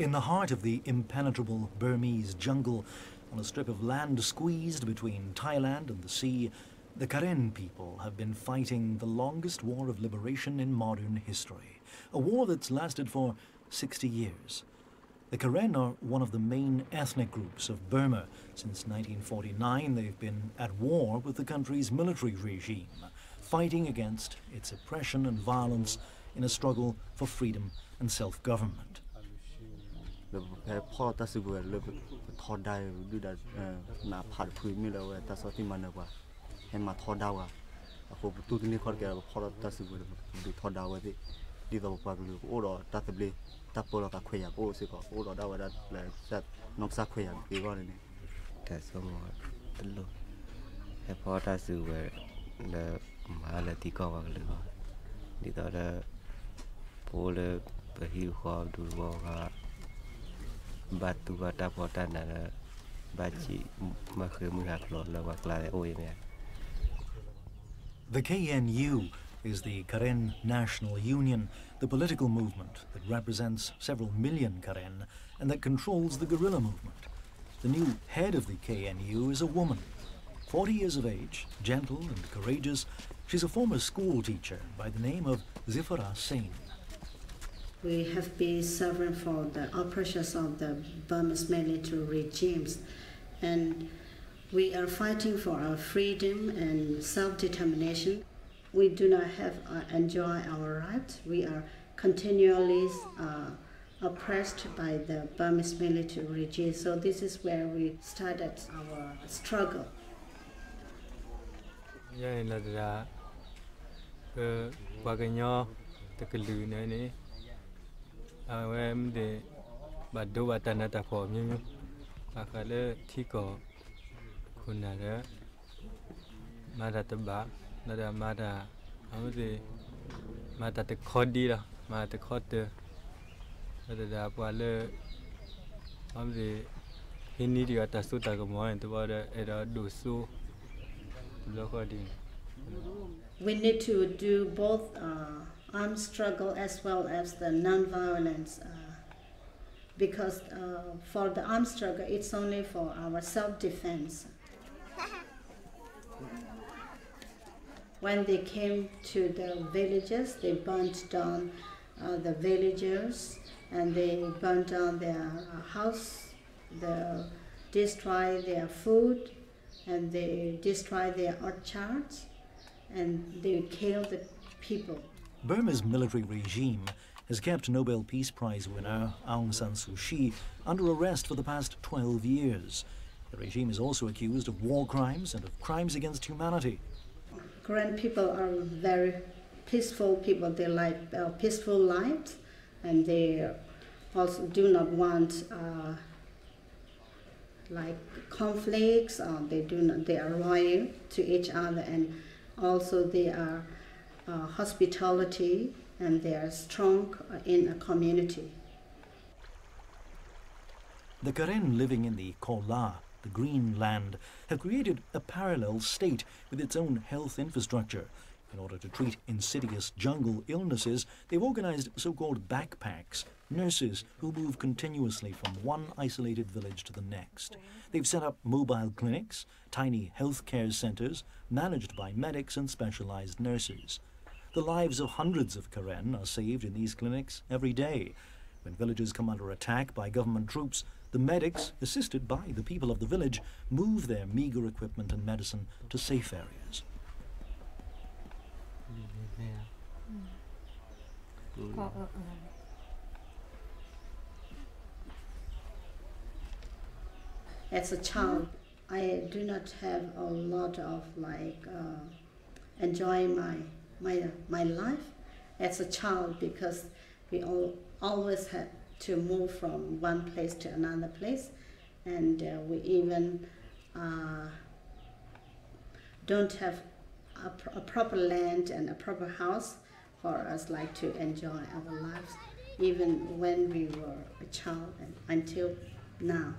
In the heart of the impenetrable Burmese jungle, on a strip of land squeezed between Thailand and the sea, the Karen people have been fighting the longest war of liberation in modern history, a war that's lasted for 60 years. The Karen are one of the main ethnic groups of Burma. Since 1949, they've been at war with the country's military regime, fighting against its oppression and violence in a struggle for freedom and self-government. The KNU is the Karen National Union, the political movement that represents several million Karen and that controls the guerrilla movement. The new head of the KNU is a woman, 40 years of age, gentle and courageous. She's a former school teacher by the name of Zipporah Sein. We have been suffering from the oppressions of the Burmese military regimes, and we are fighting for our freedom and self-determination. We do not have enjoy our rights. We are continually oppressed by the Burmese military regime. So this is where we started our struggle. We need to do both armed struggle as well as the non-violence, because for the armed struggle it's only for our self-defense. When they came to the villages, they burnt down the villagers, and they burnt down their house, they destroyed their food, and they destroyed their orchards, and they killed the people. Burma's military regime has kept Nobel Peace Prize winner Aung San Suu Kyi under arrest for the past 12 years. The regime is also accused of war crimes and of crimes against humanity. Karen people are very peaceful people. They like peaceful lives, and they also do not want like conflicts. They are loyal to each other, and also they are hospitality, and they are strong in a community. The Karen living in the Kola, the green land, have created a parallel state with its own health infrastructure. In order to treat insidious jungle illnesses, they've organized so-called backpacks, nurses who move continuously from one isolated village to the next. They've set up mobile clinics, tiny health care centers, managed by medics and specialized nurses. The lives of hundreds of Karen are saved in these clinics every day. When villages come under attack by government troops, the medics, assisted by the people of the village, move their meager equipment and medicine to safe areas. As a child, I do not have a lot of like enjoying my life as a child, because we always had to move from one place to another place, and we even don't have a proper land and a proper house for us like to enjoy our lives, even when we were a child and until now.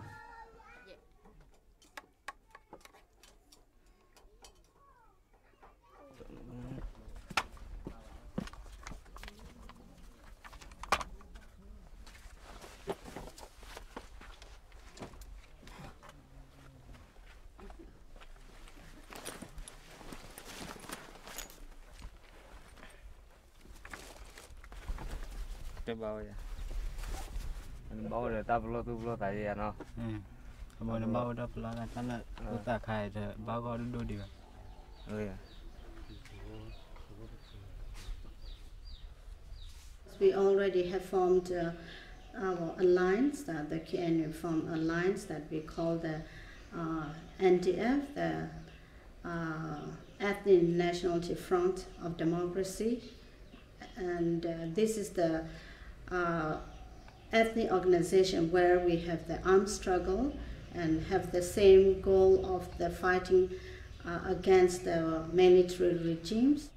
Cái bao vậy? Mình bao để tao lo tu lo tại gì à nó? Mọi người bao đó lo là tao lo ta khai rồi bao gọi đôi điều. Rồi. We already have formed our alliance, the KNU formed alliance that we call the NDF, the Ethnic Nationality Front of Democracy, and this is the ethnic organization where we have the armed struggle and have the same goal of the fighting against the military regimes.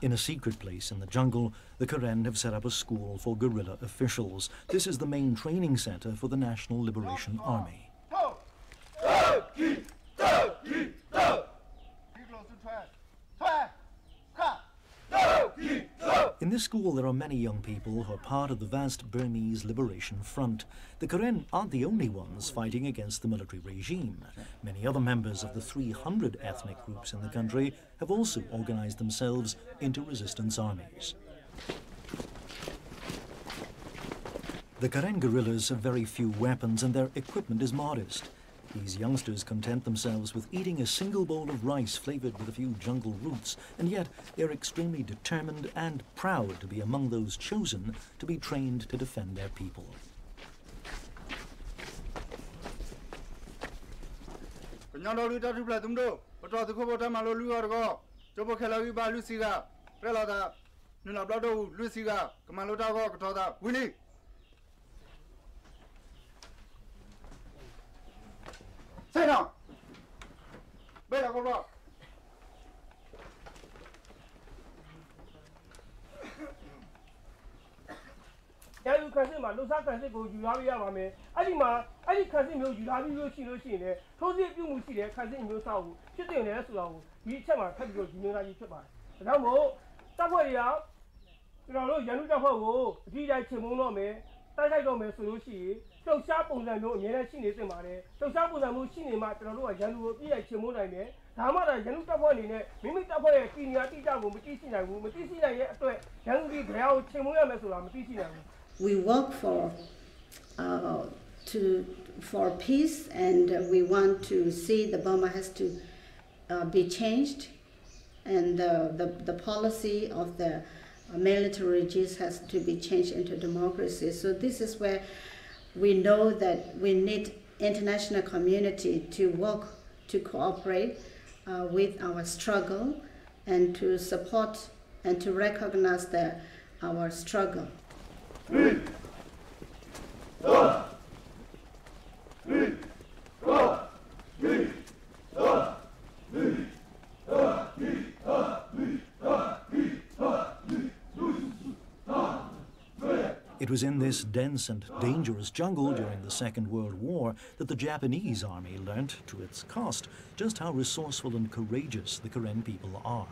In a secret place in the jungle, the Karen have set up a school for guerrilla officials. This is the main training center for the National Liberation Army. In this school, there are many young people who are part of the vast Burmese Liberation Front. The Karen aren't the only ones fighting against the military regime. Many other members of the 300 ethnic groups in the country have also organized themselves into resistance armies. The Karen guerrillas have very few weapons and their equipment is modest. These youngsters content themselves with eating a single bowl of rice flavored with a few jungle roots, and yet they're extremely determined and proud to be among those chosen to be trained to defend their people. We work for peace, and we want to see the Burma has to be changed, and the policy of the military regimes has to be changed into democracy. So this is where we know that we need international community to work, to cooperate with our struggle and to support and to recognize our struggle. It was in this dense and dangerous jungle during the Second World War that the Japanese army learnt, to its cost, just how resourceful and courageous the Karen people are.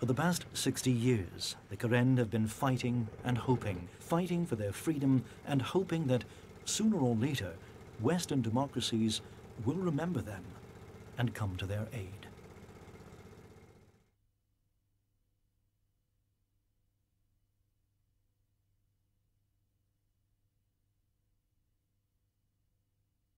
For the past 60 years, the Karen have been fighting and hoping, fighting for their freedom and hoping that, sooner or later, Western democracies will remember them and come to their aid.